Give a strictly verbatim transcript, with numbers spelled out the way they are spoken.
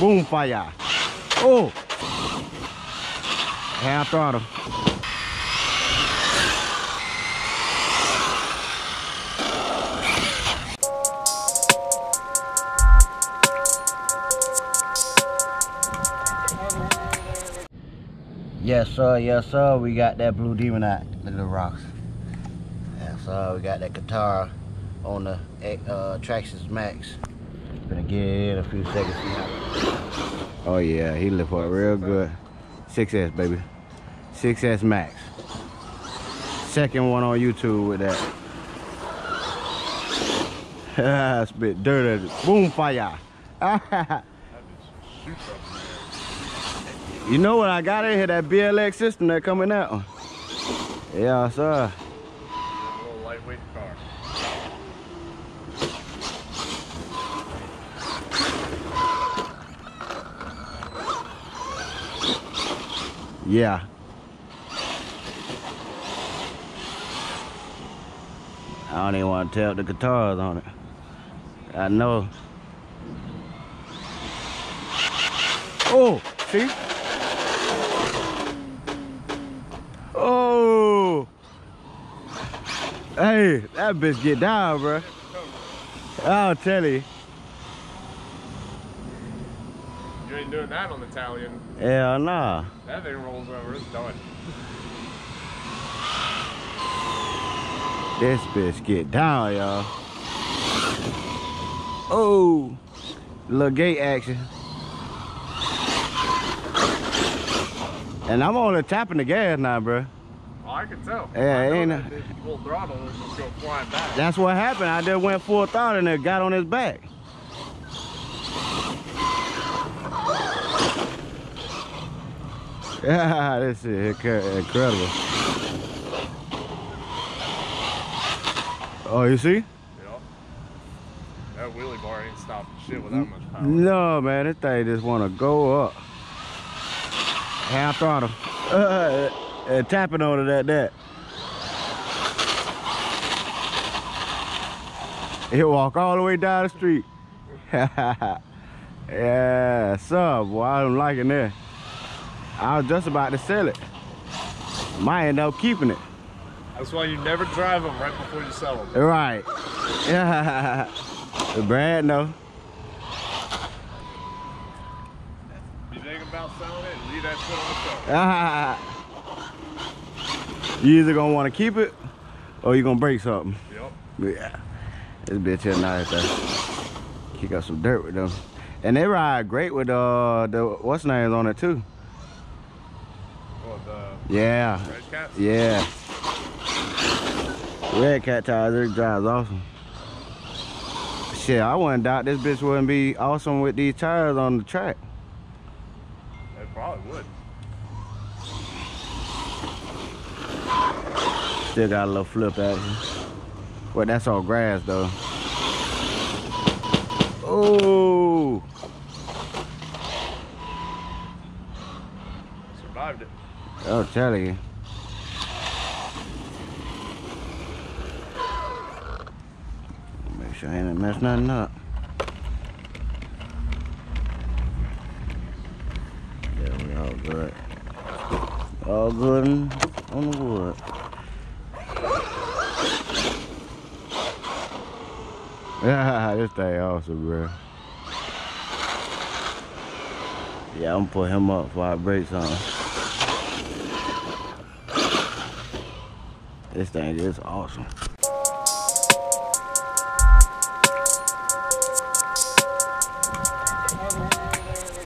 Boom fire. Oh. Half throttle. Yes sir, yes sir, we got that blue demon out. Look at the rocks. Yes sir, we got that guitar on the uh, Traxxas Maxx. Gonna get it in a few seconds. Oh yeah, he lift up real good. six S baby. six S Max. Second one on YouTube with that. Spit dirt at it. Boom fire. You know what I got in here? That B L X system that coming out. Yeah, sir. A little lightweight car. Yeah. I don't even want to tap the guitars on it. I know. Oh, see? Oh. Hey, that bitch get down, bro. I'll tell you. You ain't doing that on the Italian. Yeah, nah. That thing rolls over, it's done. This bitch get down, y'all. Oh, little gate action. And I'm only tapping the gas now, bro. Oh, I can tell. Yeah, it ain't. That a... full throttle, it's just go flying back. That's what happened. I just went full throttle and it got on his back. Yeah, this is incredible. Oh, you see? Yeah. That wheelie bar ain't stopping shit with that much power. No, man, this thing just want to go up. Half throttle. Uh, uh, tapping on it at that. He'll walk all the way down the street. Yeah, sub, boy, I'm liking that. I was just about to sell it. Might end up keeping it. That's why you never drive them right before you sell them. Right. Yeah. Brad, no. You think about selling it? Leave that shit on the truck. You either gonna want to keep it or you gonna break something. Yep. Yeah. This bitch here nice though. Kick up some dirt with them, and they ride great with uh the what's names on it too. Yeah. Red Cat? Yeah. Red Cat tires, it drives awesome. Shit, I wouldn't doubt this bitch wouldn't be awesome with these tires on the track. It probably would. Still got a little flip at it. Well, that's all grass though. Oh. Survived it. I'll tell you. Make sure I ain't messed nothing up. Yeah, we all good. All good on the wood. Yeah, this thing awesome, bro. Yeah, I'm gonna put him up before I break something. This thing is awesome.